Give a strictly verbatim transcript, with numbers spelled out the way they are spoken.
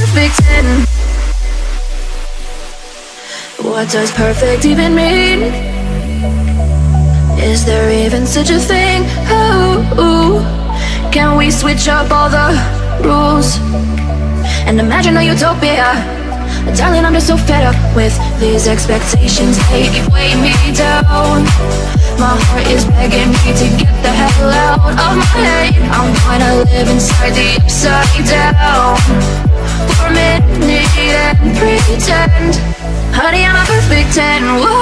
perfect in? What does perfect even mean? Is there even such a thing? Ooh, can we switch up all the rules and imagine a utopia? Darling, I'm just so fed up with these expectations. They weigh me down. My heart is begging me to get the hell out of my head. I'm gonna live inside the upside down for a minute and pretend. Honey, I'm a perfect ten. Whoa.